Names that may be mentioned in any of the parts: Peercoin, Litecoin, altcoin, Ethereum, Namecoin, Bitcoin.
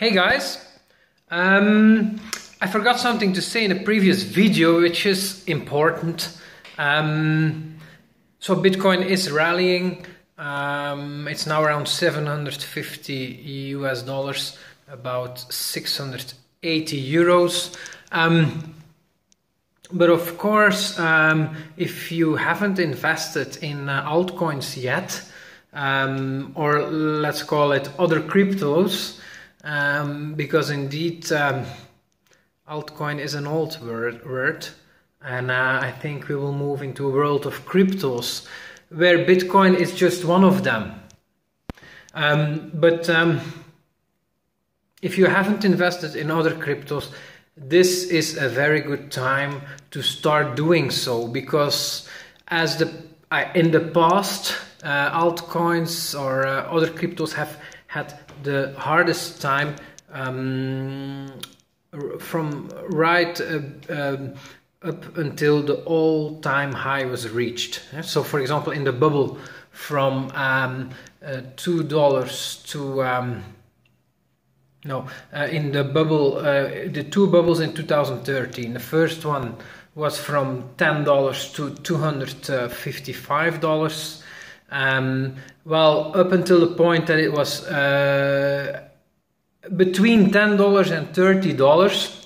Hey guys, I forgot something to say in a previous video, which is important. So Bitcoin is rallying. It's now around $750 US, about 680 euros. But of course, if you haven't invested in altcoins yet, or let's call it other cryptos, because indeed altcoin is an old word, and I think we will move into a world of cryptos where Bitcoin is just one of them. But if you haven't invested in other cryptos, this is a very good time to start doing so, because as in the past, altcoins or other cryptos have had the hardest time from right up until the all-time high was reached. So, for example, in the bubble from $2 to in the bubble, the two bubbles in 2013. The first one was from $10 to $255. Well, up until the point that it was between $10 and $30,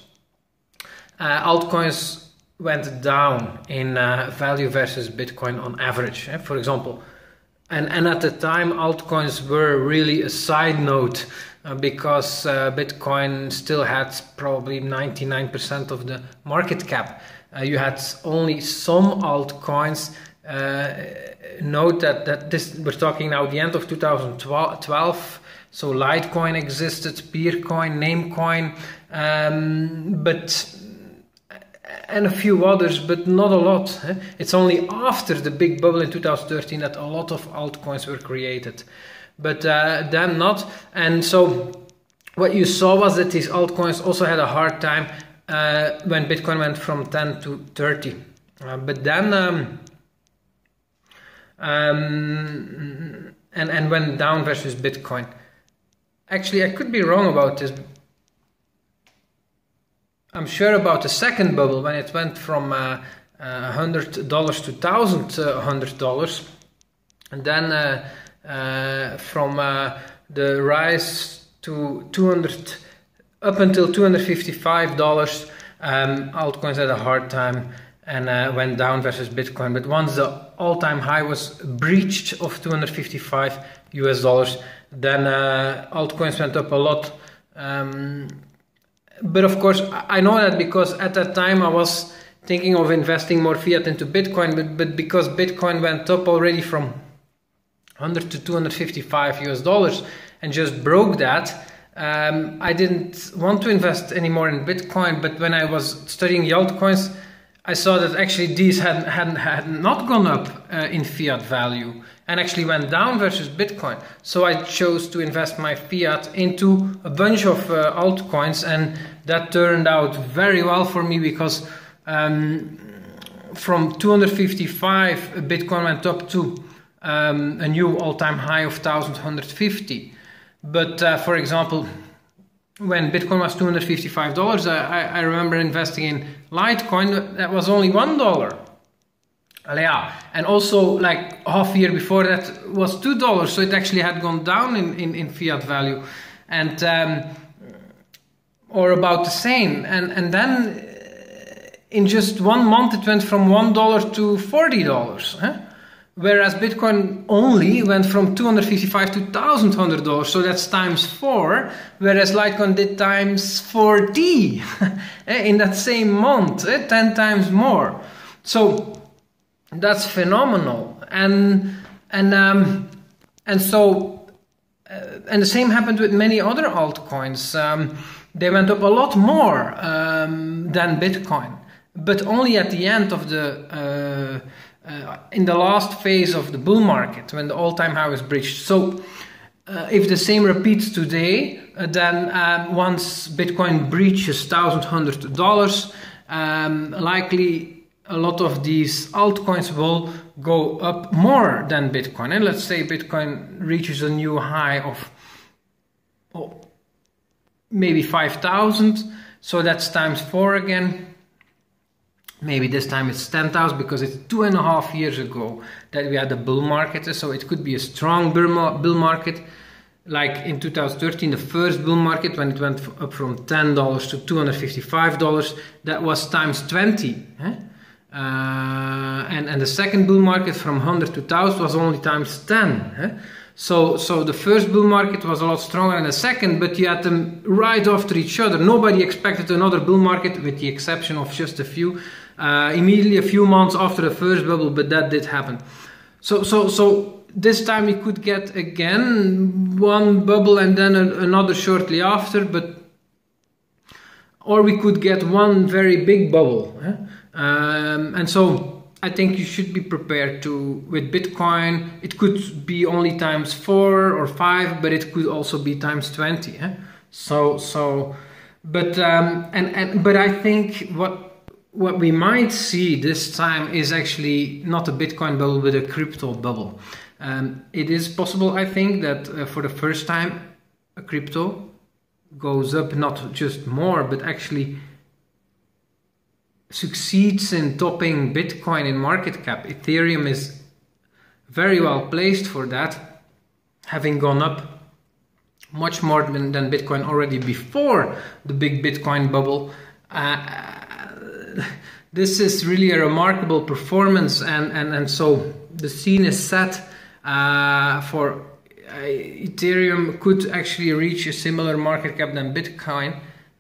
altcoins went down in value versus Bitcoin on average, for example. And at the time, altcoins were really a side note, because Bitcoin still had probably 99% of the market cap. You had only some altcoins. Note that this, we're talking now the end of 2012, so Litecoin existed, Peercoin, Namecoin, and a few others, but not a lot. It's only after the big bubble in 2013 that a lot of altcoins were created, but then not. And so what you saw was that these altcoins also had a hard time when Bitcoin went from 10 to 30. But then and went down versus Bitcoin. Actually, I could be wrong about this. I'm sure about the second bubble, when it went from $100 to $1,100, and then from the rise to 200 up until $255, altcoins had a hard time and went down versus Bitcoin. But once the all-time high was breached of $255 US, then altcoins went up a lot. But of course, I know that because at that time I was thinking of investing more fiat into Bitcoin, but because Bitcoin went up already from 100 to $255 US and just broke that, I didn't want to invest anymore in Bitcoin. But when I was studying the altcoins, I saw that actually these had not gone up in fiat value, and actually went down versus Bitcoin. So I chose to invest my fiat into a bunch of altcoins, and that turned out very well for me, because from 255 Bitcoin went up to a new all-time high of 1,150. But for example, when Bitcoin was $255, I remember investing in Litecoin. That was only $1. Yeah. And also, like half a year before that was $2, so it actually had gone down in fiat value, and or about the same. And then in just 1 month, it went from $1 to $40, whereas Bitcoin only went from $255 to $1,100, so that's ×4, whereas Litecoin did ×40 in that same month, 10 times more. So that's phenomenal. And the same happened with many other altcoins. They went up a lot more than Bitcoin, but only at the end of the in the last phase of the bull market, when the all-time high was breached. So if the same repeats today, then once Bitcoin breaches $1,100, likely a lot of these altcoins will go up more than Bitcoin. And let's say Bitcoin reaches a new high of maybe 5,000. So that's times 4 again. Maybe this time it's 10,000, because it's 2.5 years ago that we had a bull market. So it could be a strong bull market. Like in 2013, the first bull market, when it went up from $10 to $255, that was times 20. Eh? And the second bull market from 100 to 1,000 was only times 10. Eh? So the first bull market was a lot stronger than the second, but you had them right after each other. Nobody expected another bull market, with the exception of just a few, immediately a few months after the first bubble, but that did happen. So this time we could get again one bubble and then another shortly after, or we could get one very big bubble. Eh? And so I think you should be prepared with Bitcoin. It could be only times 4 or 5, but it could also be times 20. Eh? But I think what we might see this time is actually not a Bitcoin bubble, but a crypto bubble. It is possible, I think, that for the first time a crypto goes up, not just more, but actually succeeds in topping Bitcoin in market cap. Ethereum is very well placed for that, having gone up much more than Bitcoin already before the big Bitcoin bubble. This is really a remarkable performance, and so the scene is set for Ethereum could actually reach a similar market cap than Bitcoin.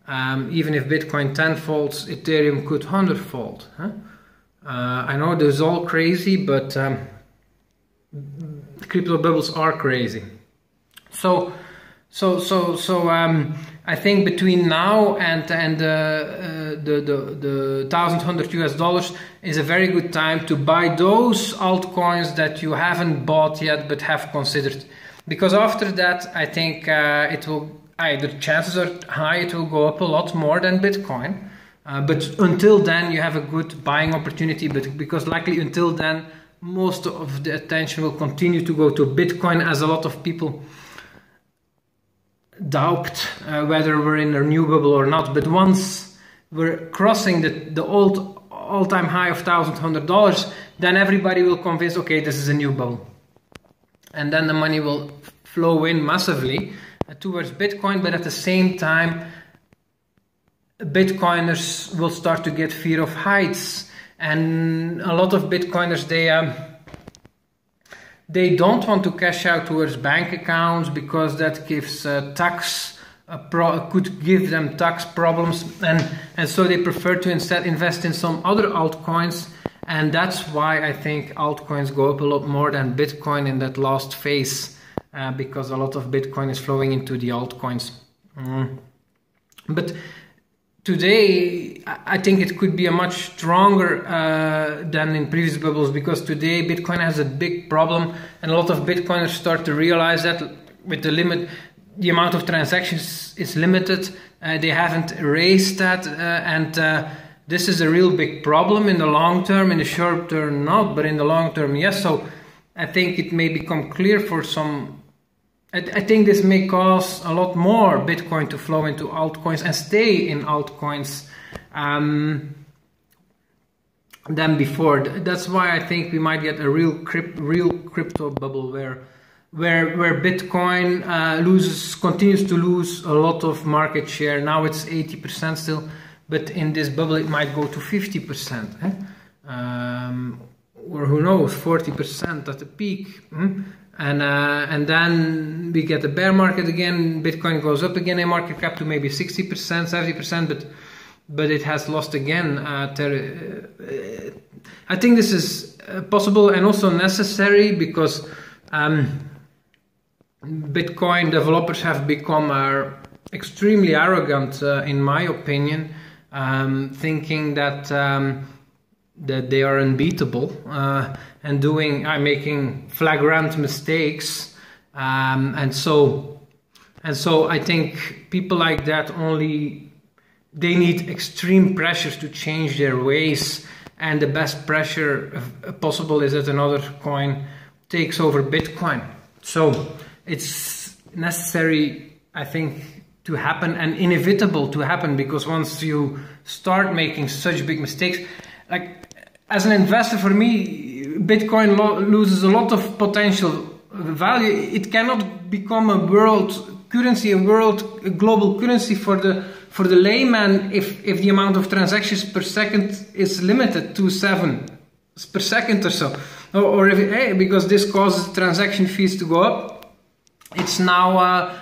Even if Bitcoin 10-folds, Ethereum could 100-fold. Huh? I know this is all crazy, but crypto bubbles are crazy. So I think between now and the $1,100 is a very good time to buy those altcoins that you haven't bought yet but have considered, because after that I think it will either, chances are high it will go up a lot more than Bitcoin, but until then you have a good buying opportunity, because likely until then most of the attention will continue to go to Bitcoin, as a lot of people doubt whether we're in a new bubble or not. But once we're crossing the old all-time high of $1,100, then everybody will convince, okay, this is a new bubble, and then the money will flow in massively towards Bitcoin. But at the same time, Bitcoiners will start to get fear of heights, and a lot of Bitcoiners, they don't want to cash out towards bank accounts, because that gives could give them tax problems, and so they prefer to instead invest in some other altcoins. And that's why I think altcoins go up a lot more than Bitcoin in that last phase, because a lot of Bitcoin is flowing into the altcoins. But today, I think it could be a much stronger than in previous bubbles, because today Bitcoin has a big problem, and a lot of Bitcoiners start to realize that with the limit, the amount of transactions is limited. They haven't erased that, and this is a real big problem in the long term. In the short term, not, but in the long term, yes. So I think it may become clear for some. I think this may cause a lot more Bitcoin to flow into altcoins and stay in altcoins than before. That's why I think we might get a real crypto bubble where Bitcoin continues to lose a lot of market share. Now it's 80% still, but in this bubble it might go to 50%. Eh? Or who knows, 40% at the peak. And then we get a bear market again. Bitcoin goes up again in market cap to maybe 60%, 70%, but it has lost again. I think this is possible and also necessary, because Bitcoin developers have become extremely arrogant, in my opinion, thinking that they are unbeatable and making flagrant mistakes, and so I think people like that they need extreme pressures to change their ways, and the best pressure possible is that another coin takes over Bitcoin. So it's necessary, I think, to happen and inevitable to happen, because once you start making such big mistakes, like as an investor, for me, Bitcoin loses a lot of potential value. It cannot become a world currency, a global currency for the layman if the amount of transactions per second is limited to 7 per second or so, or if because this causes transaction fees to go up. It's now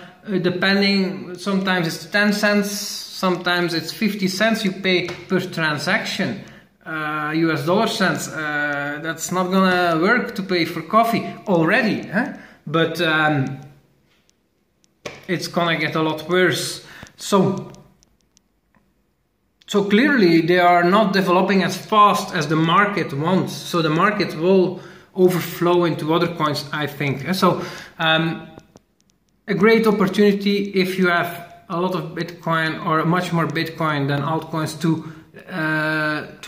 depending, sometimes it's 10 cents, sometimes it's 50 cents you pay per transaction, US dollar cents. That's not gonna work to pay for coffee already, huh? But it's gonna get a lot worse. So clearly they are not developing as fast as the market wants, so the market will overflow into other coins, I think. So a great opportunity if you have a lot of Bitcoin or much more Bitcoin than altcoins to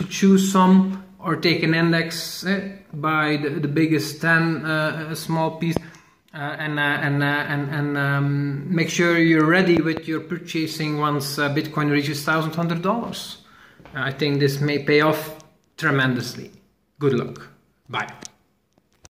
choose some, or take an index, buy the biggest 10, a small piece, and make sure you're ready with your purchasing once Bitcoin reaches $1,100. I think this may pay off tremendously. Good luck. Bye.